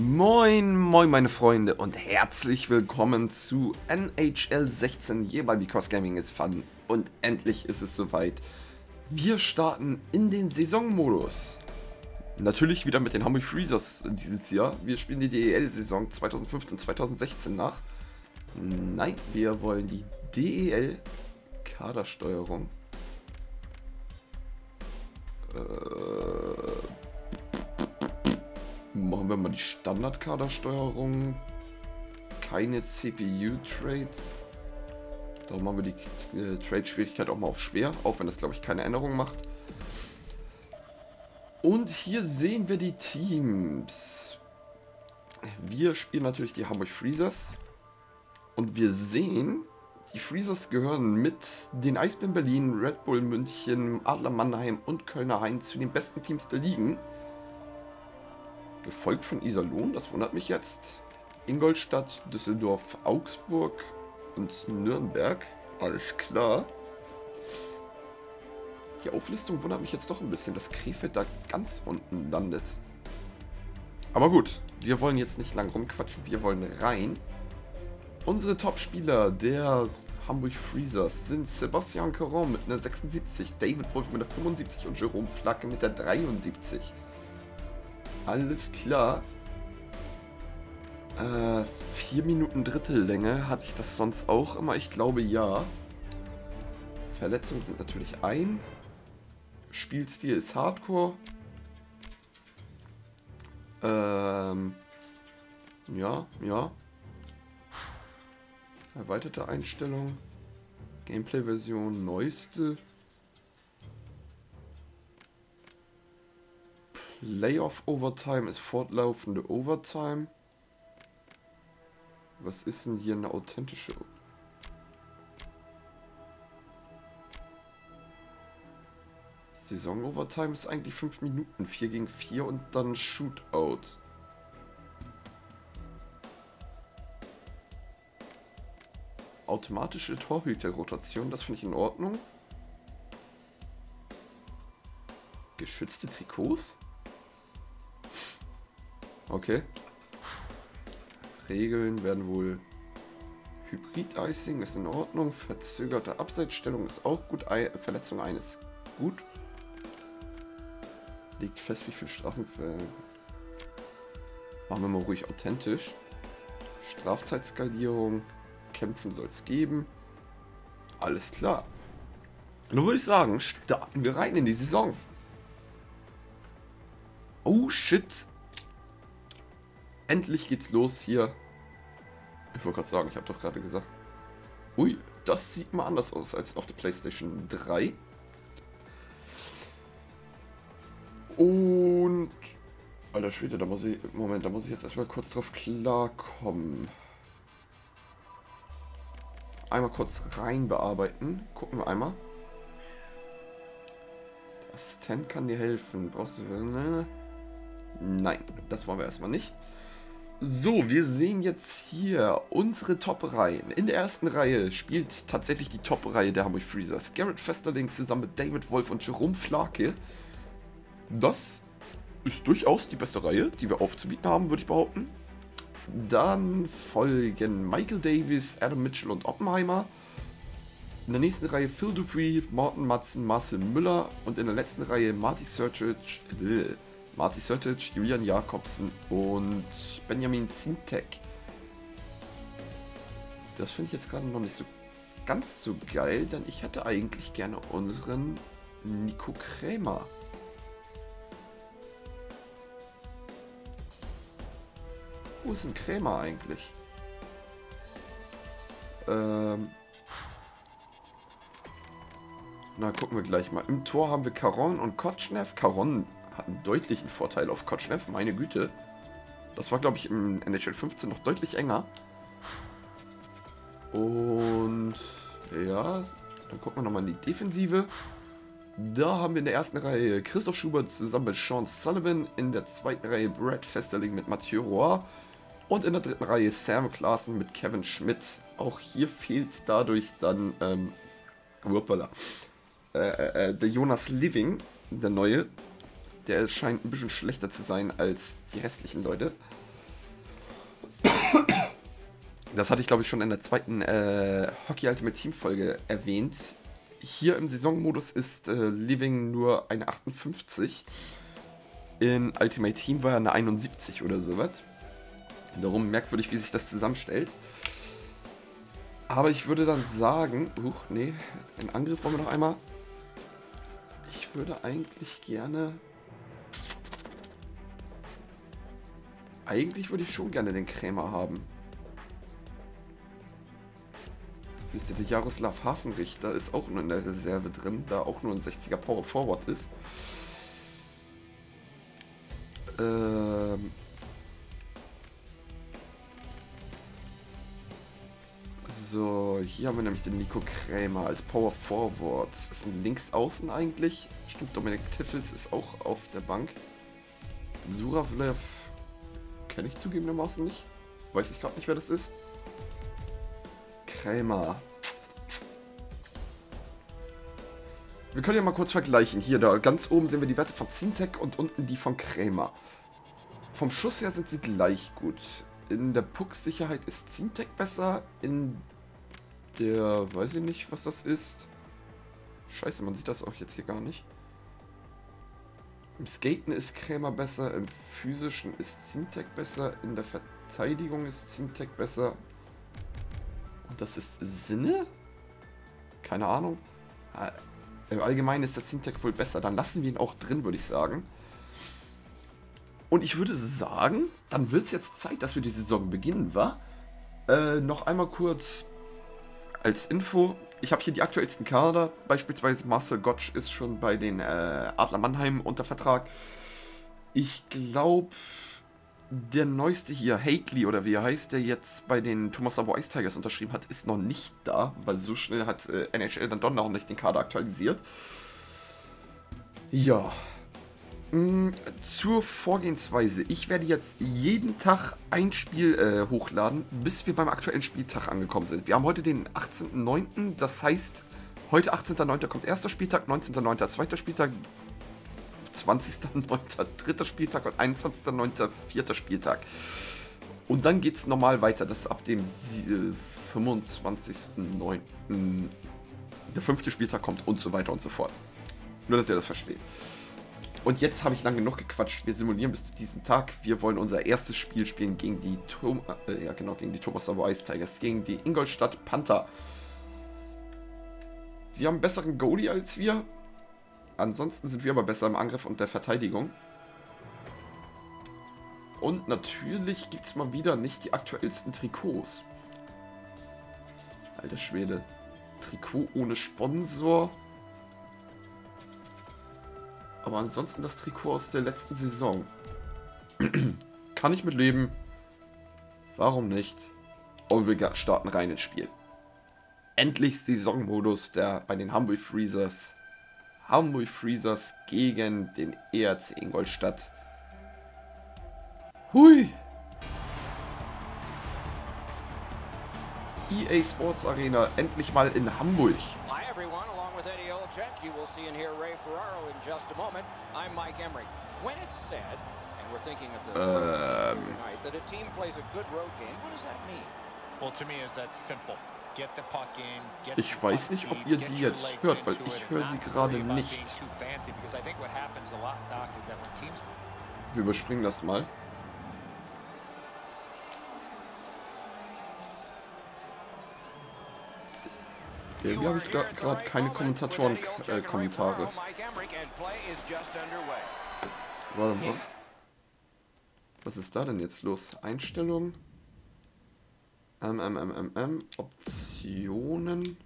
Moin meine Freunde und herzlich willkommen zu NHL 16 hier bei Because Gaming is Fun und endlich ist es soweit. Wir starten in den Saisonmodus. Natürlich wieder mit den Hamburg Freezers dieses Jahr. Wir spielen die DEL-Saison 2015-2016 nach. Nein, wir wollen die DEL-Kadersteuerung. Machen wir mal die Standard-Kadersteuerung. Keine CPU-Trades. Darum machen wir die Trade-Schwierigkeit auch mal auf schwer, auch wenn das, glaube ich, keine Änderung macht. Und hier sehen wir die Teams. Wir spielen natürlich die Hamburg Freezers. Und wir sehen, die Freezers gehören mit den Eisbären Berlin, Red Bull München, Adler Mannheim und Kölner Haie zu den besten Teams der Ligen. Gefolgt von Iserlohn, das wundert mich jetzt. Ingolstadt, Düsseldorf, Augsburg und Nürnberg. Alles klar. Die Auflistung wundert mich jetzt doch ein bisschen, dass Krefeld da ganz unten landet. Aber gut, wir wollen jetzt nicht lang rumquatschen, wir wollen rein. Unsere Top-Spieler der Hamburg Freezers sind Sébastien Caron mit einer 76, David Wolf mit einer 75 und Jérôme Flaake mit der 73. Alles klar. 4 Minuten Drittellänge, hatte ich das sonst auch immer? Ich glaube ja. Verletzungen sind natürlich ein. Spielstil ist Hardcore. Ja. Erweiterte Einstellung. Gameplay-Version, neueste. Playoff-Overtime ist fortlaufende Overtime. Was ist denn hier eine authentische? Saison-Overtime ist eigentlich 5 Minuten, 4 gegen 4 und dann Shootout. Automatische Torhüterrotation, das finde ich in Ordnung. Geschützte Trikots? Okay. Regeln werden wohl Hybrid-Icing ist in Ordnung. Verzögerte Abseitsstellung ist auch gut. Verletzung eines gut. Legt fest, wie viel Strafen. Machen wir mal ruhig authentisch. Strafzeitskalierung. Kämpfen soll es geben. Alles klar. Nun würde ich sagen, starten wir rein in die Saison. Oh shit. Endlich geht's los hier. Ich wollte gerade sagen, ich habe doch gerade gesagt. Ui, das sieht mal anders aus als auf der PlayStation 3. Und... Alter Schwede, da muss ich... Moment, da muss ich jetzt erstmal kurz drauf klarkommen. Einmal kurz rein bearbeiten. Gucken wir einmal. Der Assistent kann dir helfen. Brauchst du... Nein, das wollen wir erstmal nicht. So, wir sehen jetzt hier unsere Top-Reihen. In der ersten Reihe spielt tatsächlich die Top-Reihe der Hamburg Freezers. Garrett Festerling zusammen mit David Wolf und Jérôme Flaake. Das ist durchaus die beste Reihe, die wir aufzubieten haben, würde ich behaupten. Dann folgen Michael Davies, Adam Mitchell und Oppenheimer. In der nächsten Reihe Phil Dupuis, Morten Madsen, Marcel Müller. Und in der letzten Reihe Marty Sertic, Julian Jacobsen und Benjamin Zintek. Das finde ich jetzt gerade noch nicht so ganz so geil, denn ich hätte eigentlich gerne unseren Nico Krämer. Wo ist ein Krämer eigentlich? Na, gucken wir gleich mal. Im Tor haben wir Caron und Kotschnew. Caron hat einen deutlichen Vorteil auf Kotschnew, meine Güte. Das war, glaube ich, im NHL 15 noch deutlich enger. Und ja, dann gucken wir nochmal in die Defensive. Da haben wir in der ersten Reihe Christoph Schubert zusammen mit Sean Sullivan. In der zweiten Reihe Brad Festerling mit Mathieu Roy. Und in der dritten Reihe Sam Klaassen mit Kevin Schmidt. Auch hier fehlt dadurch dann der Jonas Liwing, der neue. Der scheint ein bisschen schlechter zu sein als die restlichen Leute. Das hatte ich, glaube ich, schon in der zweiten Hockey Ultimate Team Folge erwähnt. Hier im Saisonmodus ist Liwing nur eine 58. In Ultimate Team war er eine 71 oder sowas. Darum merkwürdig, wie sich das zusammenstellt. Aber ich würde dann sagen, in Angriff wollen wir noch einmal. Ich würde eigentlich gerne... Eigentlich würde ich schon gerne den Krämer haben. Siehst du, der Jaroslav Hafenrichter ist auch nur in der Reserve drin, da auch nur ein 60er Power Forward ist. So, hier haben wir nämlich den Nico Krämer als Power Forward. Ist ein Linksaußen eigentlich. Stimmt, Dominik Tiffels ist auch auf der Bank. Suravlev kenne ich zugegebenermaßen nicht. Weiß ich gerade nicht, wer das ist. Krämer. Wir können ja mal kurz vergleichen. Hier, da ganz oben sehen wir die Werte von Zintek und unten die von Krämer. Vom Schuss her sind sie gleich gut. In der Pucksicherheit ist Zintek besser. In der... Weiß ich nicht, was das ist. Scheiße, man sieht das auch jetzt hier gar nicht. Im Skaten ist Krämer besser. Im Physischen ist Zintek besser. In der Verteidigung ist Zintek besser. Und das ist Sinne? Keine Ahnung. Im Allgemeinen ist das Zintek wohl besser. Dann lassen wir ihn auch drin, würde ich sagen. Und ich würde sagen, dann wird es jetzt Zeit, dass wir die Saison beginnen, wa? Noch einmal kurz als Info. Ich habe hier die aktuellsten Kader. Beispielsweise Marcel Gotsch ist schon bei den Adler Mannheim unter Vertrag. Ich glaube, der neueste hier, Hagley oder wie er heißt, der jetzt bei den Thomas Sabo Ice Tigers unterschrieben hat, ist noch nicht da, weil so schnell hat NHL dann doch noch nicht den Kader aktualisiert. Ja. Zur Vorgehensweise. Ich werde jetzt jeden Tag ein Spiel hochladen, bis wir beim aktuellen Spieltag angekommen sind. Wir haben heute den 18.09. Das heißt, heute 18.09. kommt erster Spieltag, 19.09. zweiter Spieltag, 20.09. dritter Spieltag und 21.09. vierter Spieltag. Und dann geht es normal weiter. Das ist ab dem 25.09. der fünfte Spieltag kommt und so weiter und so fort. Nur, dass ihr das versteht. Und jetzt habe ich lang genug gequatscht. Wir simulieren bis zu diesem Tag. Wir wollen unser erstes Spiel spielen gegen die Thomas Sabo Ice Tigers, gegen die Ingolstadt Panther. Sie haben einen besseren Goalie als wir. Ansonsten sind wir aber besser im Angriff und der Verteidigung. Und natürlich gibt es mal wieder nicht die aktuellsten Trikots. Alter Schwede. Trikot ohne Sponsor. Aber ansonsten das Trikot aus der letzten Saison. Kann ich mitleben. Warum nicht? Und wir starten rein ins Spiel. Endlich Saisonmodus bei den Hamburg Freezers. Hamburg Freezers gegen den ERC Ingolstadt. Hui! EA Sports Arena, endlich mal in Hamburg. You will see and hear Ray Ferraro in just a moment. I'm Mike Emery. When it's said, and we're thinking of the night that a team plays a good road game, what does that mean? Well, to me, is that simple. Get the puck in. Get Ich weiß nicht, ob ihr die jetzt hört, weil ich höre sie gerade nicht. Wir überspringen das mal. Irgendwie habe ich gerade keine Kommentatoren-Kommentare. Warte mal. Was ist da denn jetzt los? Einstellungen. Optionen.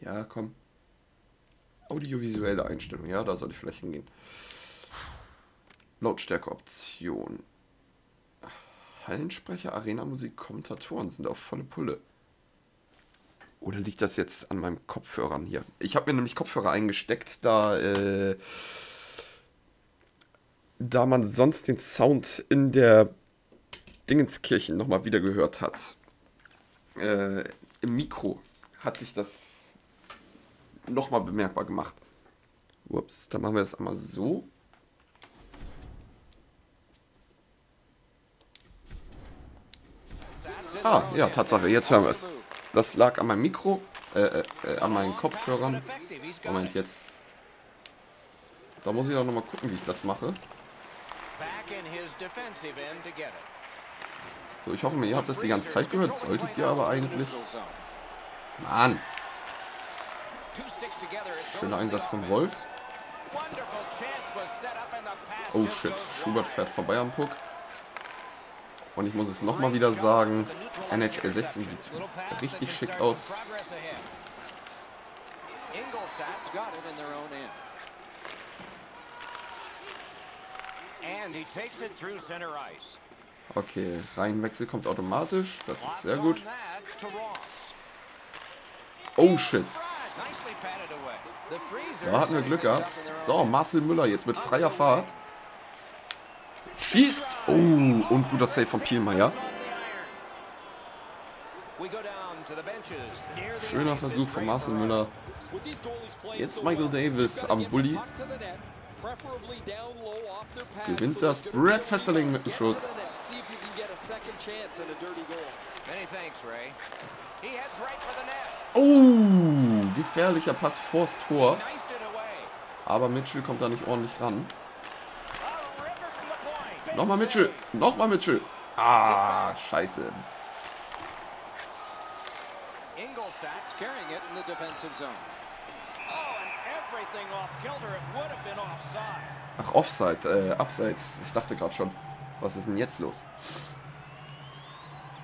Ja, komm. Audiovisuelle Einstellung. Ja, da soll ich vielleicht hingehen. Lautstärke-Option. Hallensprecher, Arena-Musik, Kommentatoren sind auf volle Pulle. Oder liegt das jetzt an meinen Kopfhörern hier? Ich habe mir nämlich Kopfhörer eingesteckt, da man sonst den Sound in der Dingenskirchen nochmal wieder gehört hat. Im Mikro hat sich das nochmal bemerkbar gemacht. Ups, dann machen wir das einmal so. Ah, ja, Tatsache, jetzt hören wir es. Das lag an meinem Mikro, an meinen Kopfhörern. Moment, jetzt. Da muss ich doch nochmal gucken, wie ich das mache. So, ich hoffe, ihr habt das die ganze Zeit gehört. Solltet ihr aber eigentlich. Mann! Schöner Einsatz von Wolf. Oh shit, Schubert fährt vorbei am Puck. Und ich muss es nochmal wieder sagen, NHL 16 sieht richtig schick aus. Okay, Reihenwechsel kommt automatisch, das ist sehr gut. Oh shit. Da hatten wir Glück gehabt. So, Marcel Müller jetzt mit freier Fahrt. Schießt! Oh, und guter Save von Pielmeier. Schöner Versuch von Marcel Müller. Jetzt Michael Davies am Bulli. Gewinnt das. Brad Festerling mit dem Schuss. Oh, gefährlicher Pass vors Tor. Aber Mitchell kommt da nicht ordentlich ran. Nochmal Mitchell. Nochmal Mitchell. Ah, scheiße. Ach, Offside. Abseits. Ich dachte gerade schon. Was ist denn jetzt los?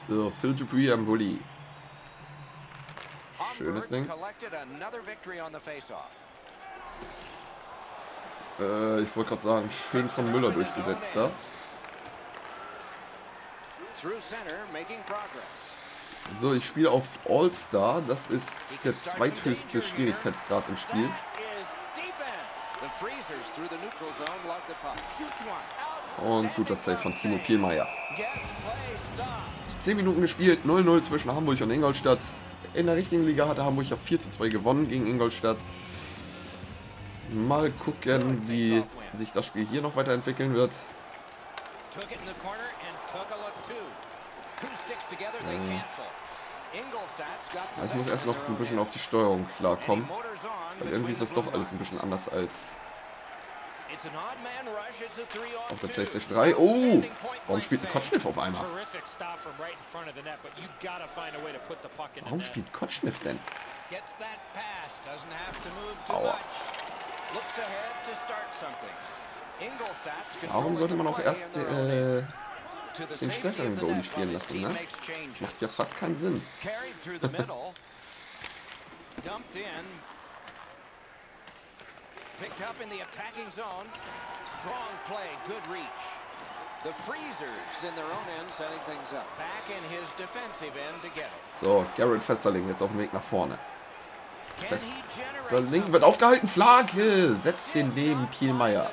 So, Phil Dupuis am Bulli. Schönes Ding. Ich wollte gerade sagen, schön von Müller durchgesetzt da. So, ich spiele auf All-Star. Das ist der zweithöchste Schwierigkeitsgrad im Spiel. Und guter Save von Timo Pielmeier. 10 Minuten gespielt, 0-0 zwischen Hamburg und Ingolstadt. In der richtigen Liga hatte Hamburg ja 4-2 gewonnen gegen Ingolstadt. Mal gucken, wie sich das Spiel hier noch weiterentwickeln wird. Ich muss erst noch ein bisschen auf die Steuerung klarkommen. Weil irgendwie ist das doch alles ein bisschen anders als auf der PlayStation 3. Oh! Warum spielt ein Kotschnew auf einmal? Warum spielt Kotschnew denn? Aua. Warum sollte man auch erst den stärkeren Goalie spielen lassen, ne? Das macht ja fast keinen Sinn. So, Garrett Festerling jetzt auf dem Weg nach vorne. Der Link wird aufgehalten. Flaake setzt den neben Pielmeier.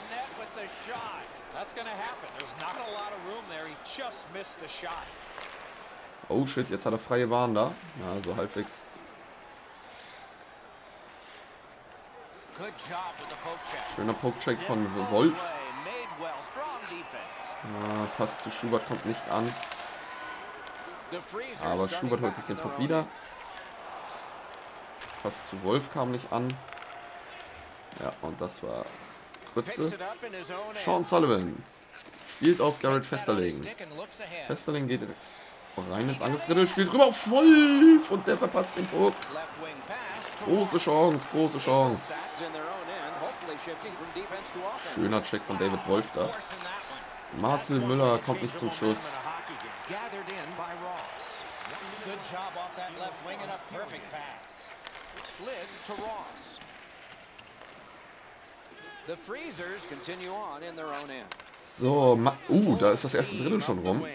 Oh shit, jetzt hat er freie Bahn da. Ja, so halbwegs. Schöner Pokecheck von Wolf. Ja, Pass zu Schubert kommt nicht an. Aber Schubert holt sich den Puck wieder. Pass zu Wolf kam nicht an. Ja, und das war Krütze. Sean Sullivan spielt auf Garrett Festerling. Festerling geht rein ins Angriffsdrittel, spielt rüber auf Wolf und der verpasst den Puck. Große Chance, große Chance. Schöner Check von David Wolf da. Marcel Müller kommt nicht zum Schuss. So, da ist das erste Drittel schon rum.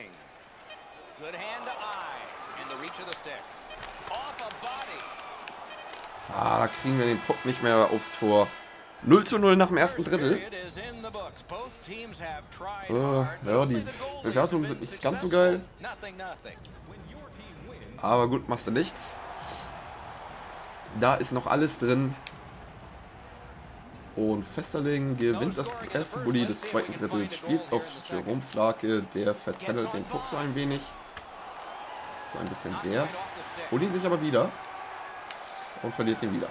Ah, da kriegen wir den Puck nicht mehr aufs Tor. 0:0 nach dem ersten Drittel. Ja, die Bewertungen sind nicht ganz so geil. Aber gut, machst du nichts. Da ist noch alles drin. Und Festerling gewinnt das erste Bulli des zweiten Drittels, spielt auf Jérôme Flaake, der vertändelt den Puck so ein wenig. So ein bisschen sehr. Holt ihn sich aber wieder. Und verliert ihn wieder.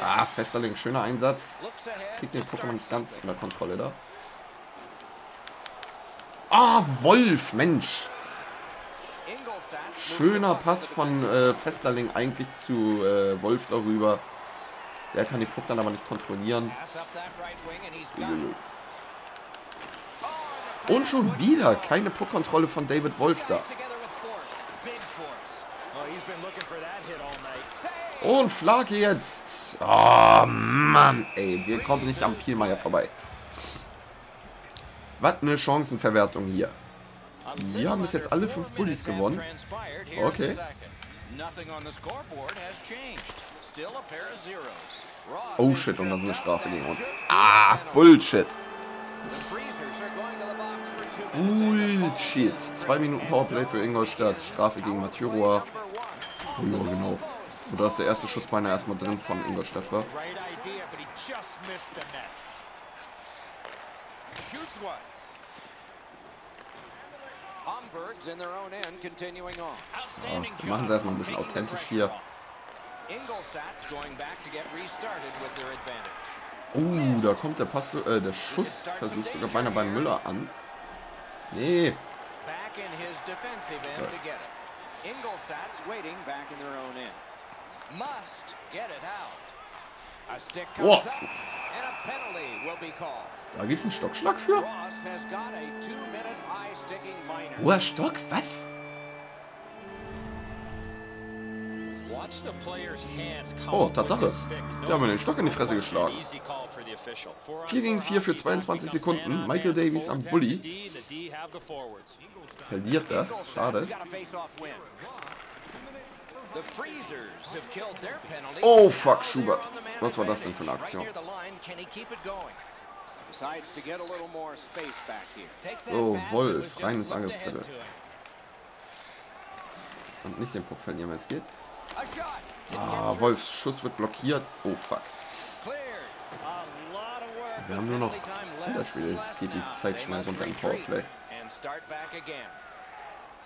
Ah, Festerling, schöner Einsatz. Kriegt den Puck nicht ganz unter Kontrolle da. Ah, Wolf, Mensch. Schöner Pass von Festerling eigentlich zu Wolf darüber. Der kann den Puck dann aber nicht kontrollieren. Und schon wieder keine Puckkontrolle von David Wolf da. Und Flaake jetzt. Oh Mann, ey, wir kommen nicht am Pielmeier vorbei. Was eine Chancenverwertung hier. Wir haben bis jetzt alle 5 Bullies gewonnen. Okay. Oh shit, und das ist eine Strafe gegen uns. Ah, Bullshit. Bullshit. 2 Minuten Powerplay für Ingolstadt. Strafe gegen Mathieu Roy. Oh ja, genau. Sodass der erste Schuss beinahe erstmal drin von Ingolstadt war. Wir machen es erstmal ein bisschen authentisch hier. Oh, da kommt der Pass, der Schuss versucht sogar beinahe bei Müller an. Nee. Boah. Da gibt es einen Stockschlag für? Hoher Stock? Was? Oh, Tatsache. Die haben mir den Stock in die Fresse geschlagen. 4 gegen 4 für 22 Sekunden. Michael Davies am Bulli. Verliert das. Schade. Oh, fuck, Schubert. Was war das denn für eine Aktion? So, Wolf, rein ins Angriffsviertel. Und nicht den Puck verlieren, wenn es geht. Ah, Wolfs Schuss wird blockiert. Oh, fuck. Wir haben nur noch... Das Spiel geht die Zeit schnell runter im Powerplay.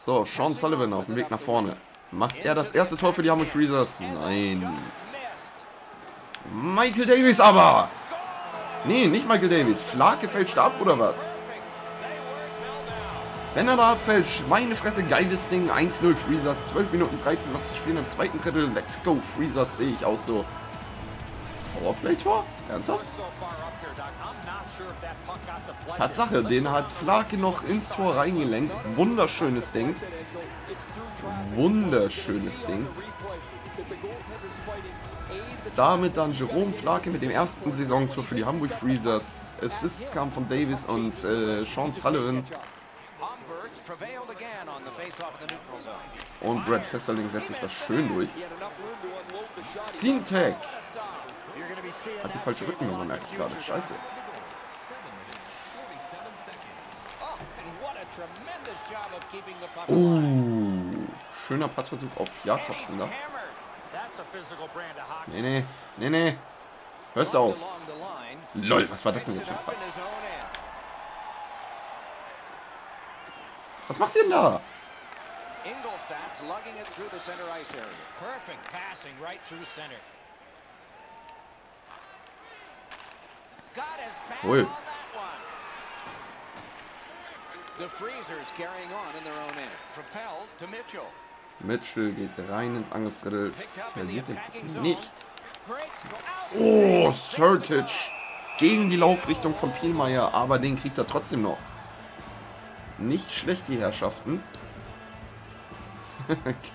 So, Sean Sullivan auf dem Weg nach vorne. Macht er das erste Tor für die Hamburg Freezers? Nein. Michael Davies aber! Nee, nicht Michael Davies. Flaake fälscht ab, oder was? Wenn er da abfälscht, meine Fresse, geiles Ding. 1-0 Freezers, 12 Minuten 13 noch zu spielen im zweiten Drittel. Let's go Freezers, sehe ich auch so. Powerplay-Tor? Ernsthaft? Tatsache, den hat Flaake noch ins Tor reingelenkt. Wunderschönes Ding. Wunderschönes Ding. Damit dann Jérôme Flaake mit dem ersten Saisontor für die Hamburg Freezers. Assists kamen von Davies und Sean Sullivan. Und Brad Festerling setzt sich das schön durch. Zintek hat die falsche Rückennummer, merke ich gerade. Scheiße. Oh, schöner Passversuch auf Jacobsen da. Nee, nee, nee, nee. Hörst du auf. Lol, was war das denn jetzt für ein Pass? Was macht ihr denn da? Cool. Mitchell geht rein ins Angriffsdrittel, verliert den Puck nicht. Oh, Surtage gegen die Laufrichtung von Pielmeier, aber den kriegt er trotzdem noch. Nicht schlecht, die Herrschaften.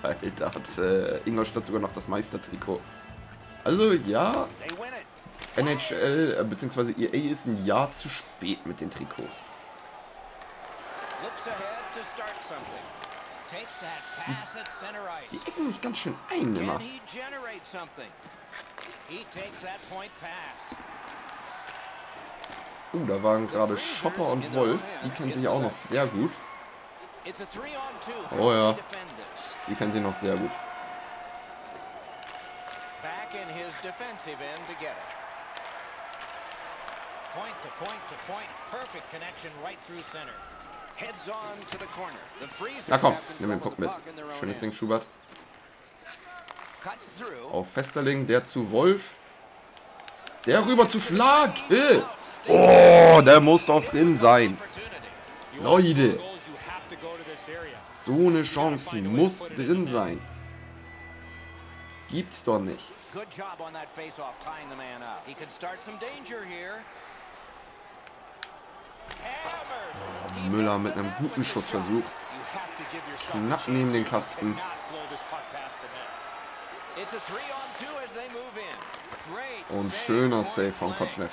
Geil, da hat Ingolstadt sogar noch das Meistertrikot. Also ja, NHL bzw. EA ist ein Jahr zu spät mit den Trikots. Die ecken mich ganz schön ein immer. Oh, da waren gerade Schopper und Wolf. Die kennen sich auch noch sehr gut. Oh ja, die kennen sich noch sehr gut. back in his defensive end to get it. Point to point to point. Perfect connection right through center. Heads on to the corner. The Freezers. Na komm, nimm den Puck mit. Schönes Ding, Schubert. Auf Festerling, der zu Wolf. Der rüber zu Flaake. Oh, der muss doch drin sein. Leute. So eine Chance muss drin sein. Gibt's doch nicht. Oh, Müller mit einem guten Schussversuch. Knapp neben den Kasten. Und schöner Save von Kotschnew.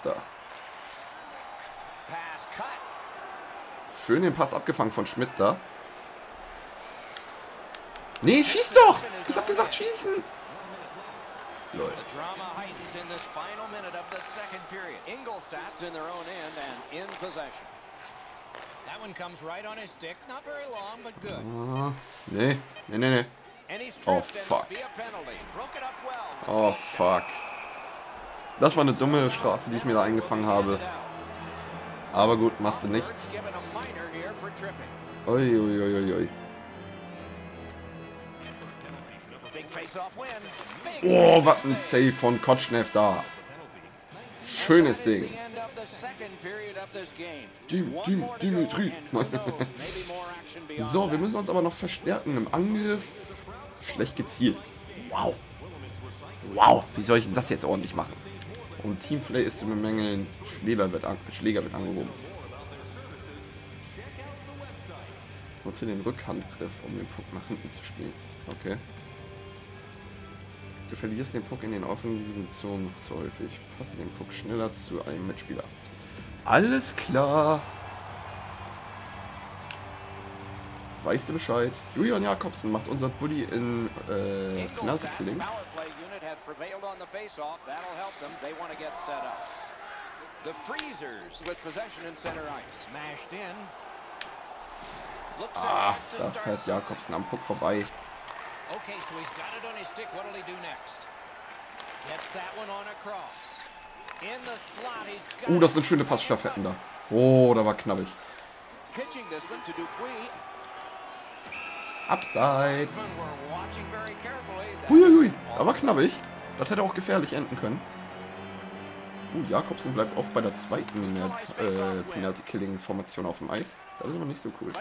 Schön den Pass abgefangen von Schmidt da. Nee, schieß doch! Ich hab gesagt, schießen! Leute. Nee, nee, nee, nee. Oh, fuck. Oh, fuck. Das war eine dumme Strafe, die ich mir da eingefangen habe. Aber gut, machst du nichts. Ui, ui, ui, ui. Oh, was ein Save von Kotschnew da. Schönes Ding. Dimitri. So, wir müssen uns aber noch verstärken im Angriff. Schlecht gezielt. Wow. Wow, wie soll ich denn das jetzt ordentlich machen? Und Teamplay ist zu bemängeln. Schläger wird angehoben. Nutze den Rückhandgriff, um den Puck nach hinten zu spielen. Okay. Du verlierst den Puck in den offensiven Zonen zu häufig. Passe den Puck schneller zu einem Mitspieler. Alles klar. Weißt du Bescheid? Julian Jacobsen macht unser Buddy in Penalty-Killing. Ah, da fährt Jacobsen am Puck vorbei. Okay, so he's got it on his stick. What'll he do next? Gets that one on across. In the slot, he's got. Oh, das sind schöne Passstaffetten da. Oh, da war knabbig. Pitching this one to Dupuis. Abseits. Uiuiui, da war knabbig. Das hätte auch gefährlich enden können. Jacobsen bleibt auch bei der zweiten Penalty-Killing-Formation auf dem Eis. Das ist aber nicht so cool.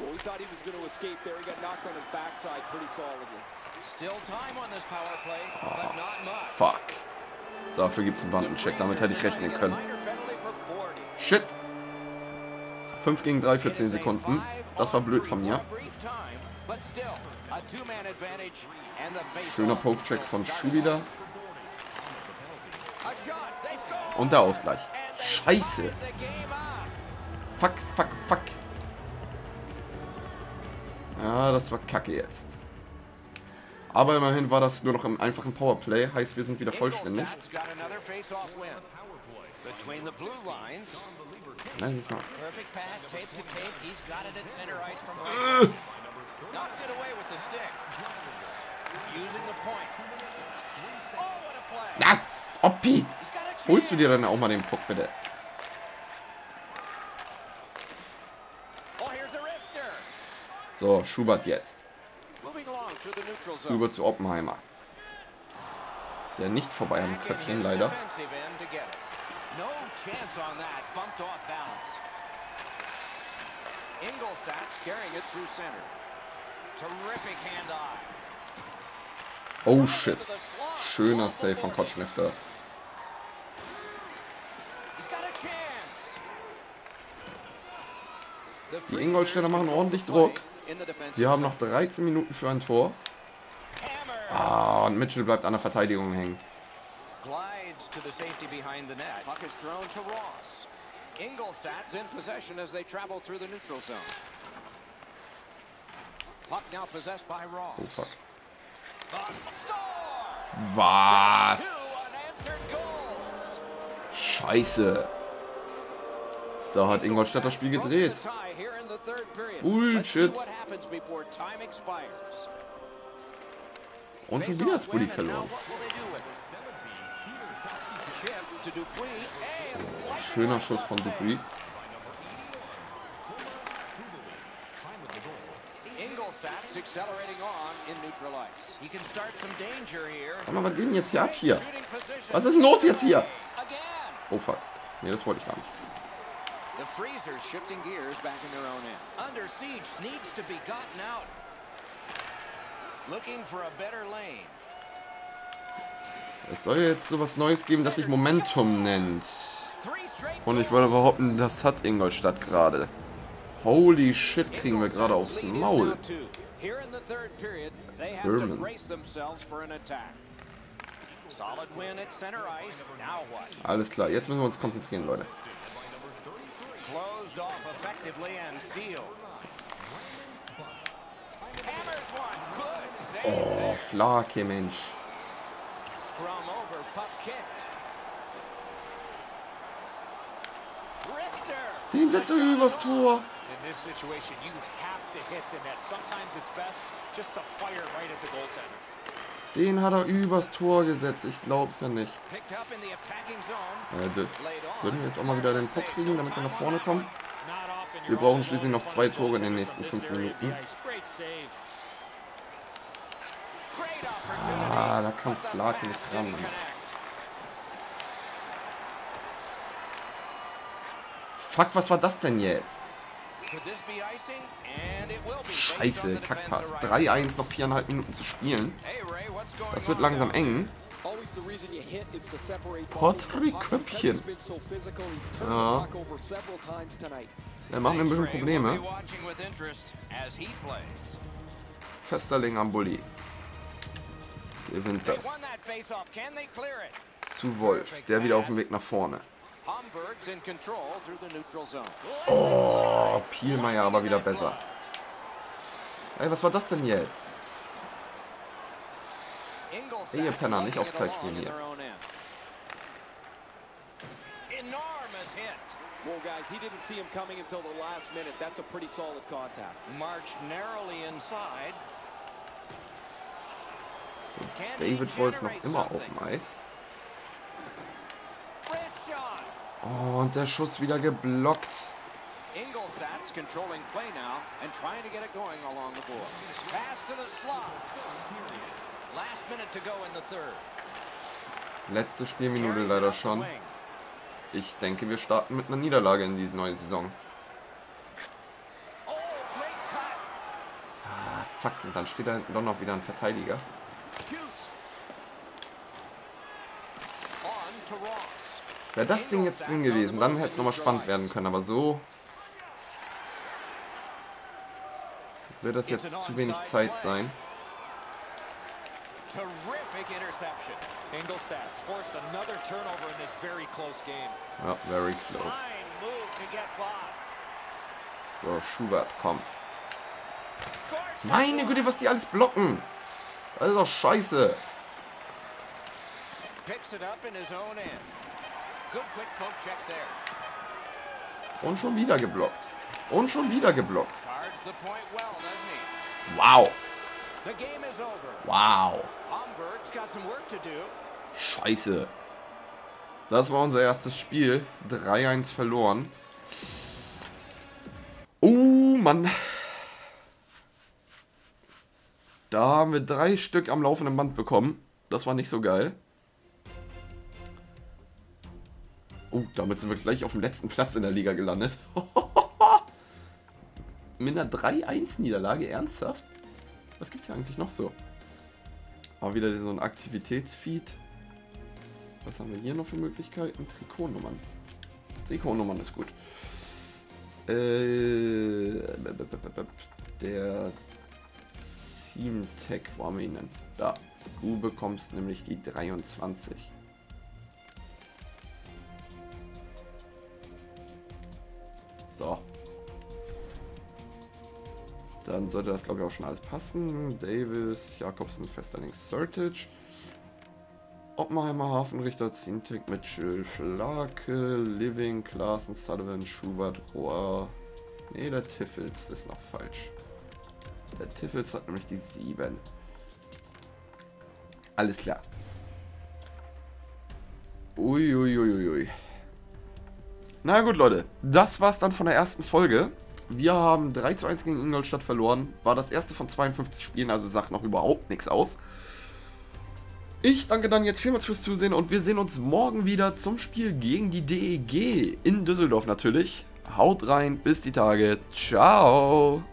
Well, we thought he was going to escape there. He got knocked on his backside pretty solidly. Still time on this power play, but not much. Fuck. Dafür gibt's einen Bandencheck. Damit hätte ich rechnen können. Shit. 5 gegen 3 für 10 Sekunden. Das war blöd von mir. Schöner Pokecheck von Schubida. Und der Ausgleich. Scheiße. Fuck, fuck, fuck. Ja, das war kacke jetzt. Aber immerhin war das nur noch im einfachen Powerplay. Heißt, wir sind wieder vollständig. Nein, nicht mal. Na, Oppi! Holst du dir dann auch mal den Puck, bitte? So, Schubert jetzt. Über zu Oppenheimer. Der nicht vorbei am Köpfchen, leider. Oh shit. Schöner Save von Kotschnew. Die Ingolstädter machen ordentlich Druck. Wir haben noch 13 Minuten für ein Tor. Ah, und Mitchell bleibt an der Verteidigung hängen. Oh, fuck. Was? Scheiße. Da hat Ingolstadt das Spiel gedreht. Bullshit. Und schon wieder das Bulli verloren. Schöner Schuss von Dupuis. Sag mal, was geht denn jetzt hier ab hier? Was ist denn los jetzt hier? Oh fuck. Nee, das wollte ich gar nicht. Es soll jetzt sowas Neues geben, das sich Momentum nennt. Und ich würde behaupten, das hat Ingolstadt gerade. Holy shit, kriegen wir gerade aufs Maul. German. Alles klar, jetzt müssen wir uns konzentrieren, Leute. Oh, Flaake, Mensch. Den setzt er übers Tor. Den hat er übers Tor gesetzt. Ich glaub's ja nicht. Würden wir jetzt auch mal wieder den Puck kriegen, damit wir nach vorne kommen? Wir brauchen schließlich noch 2 Tore in den nächsten 5 Minuten. Ah, da kann Flaake nicht ran. Fuck, was war das denn jetzt? Scheiße, Kackpass. 3-1, noch 4,5 Minuten zu spielen. Das wird langsam eng. Patrick Köpfchen. Ja. Der macht mir ein bisschen Probleme. Festerling am Bulli. Gewinnt das. Zu Wolf, der wieder auf dem Weg nach vorne. Oh, Pielmeier aber wieder besser. Ey, was war das denn jetzt? Ey, ihr Penner, nicht auf Zeit spielen hier. Well, guys, he didn't see him coming until the last minute. That's a pretty solid contact. Marched narrowly inside. David Wolf noch immer auf dem Eis. Oh, und der Schuss wieder geblockt. Letzte Spielminute leider schon. Ich denke, wir starten mit einer Niederlage in diese neue Saison. Ah, fuck, und dann steht da hinten doch noch wieder ein Verteidiger. Wäre das Ding jetzt drin gewesen, dann hätte es nochmal spannend werden können, aber so wird das jetzt zu wenig Zeit sein. Ja, very close. So, Schubert, komm. Meine Güte, was die alles blocken. Das ist doch scheiße. Und schon wieder geblockt. Und schon wieder geblockt. Wow. Wow. Scheiße. Das war unser erstes Spiel. 3-1 verloren. Oh Mann. Da haben wir 3 Stück am laufenden Band bekommen. Das war nicht so geil. Oh, damit sind wir gleich auf dem letzten Platz in der Liga gelandet. Mit einer 3-1-Niederlage, ernsthaft? Was gibt's hier eigentlich noch so? Mal wieder so ein Aktivitätsfeed. Was haben wir hier noch für Möglichkeiten? Trikotnummern. Trikotnummern ist gut. Der Team-Tag, wo haben wir ihn denn? Da. Du bekommst nämlich die 23. So. Dann sollte das, glaube ich, auch schon alles passen. Davies, Jacobsen, Festerling, Surtage. Oppenheimer, Hafenrichter, Zintek, Mitchell, Flaake, Liwing, Klaassen, Sullivan, Schubert, Rohr, Nee, der Tiffels ist noch falsch. Der Tiffels hat nämlich die 7. Alles klar. Uiuiuiui. Na gut, Leute. Das war's dann von der ersten Folge. Wir haben 3:1 gegen Ingolstadt verloren. War das erste von 52 Spielen, also sagt noch überhaupt nichts aus. Ich danke dann jetzt vielmals fürs Zusehen und wir sehen uns morgen wieder zum Spiel gegen die DEG in Düsseldorf natürlich. Haut rein, bis die Tage. Ciao.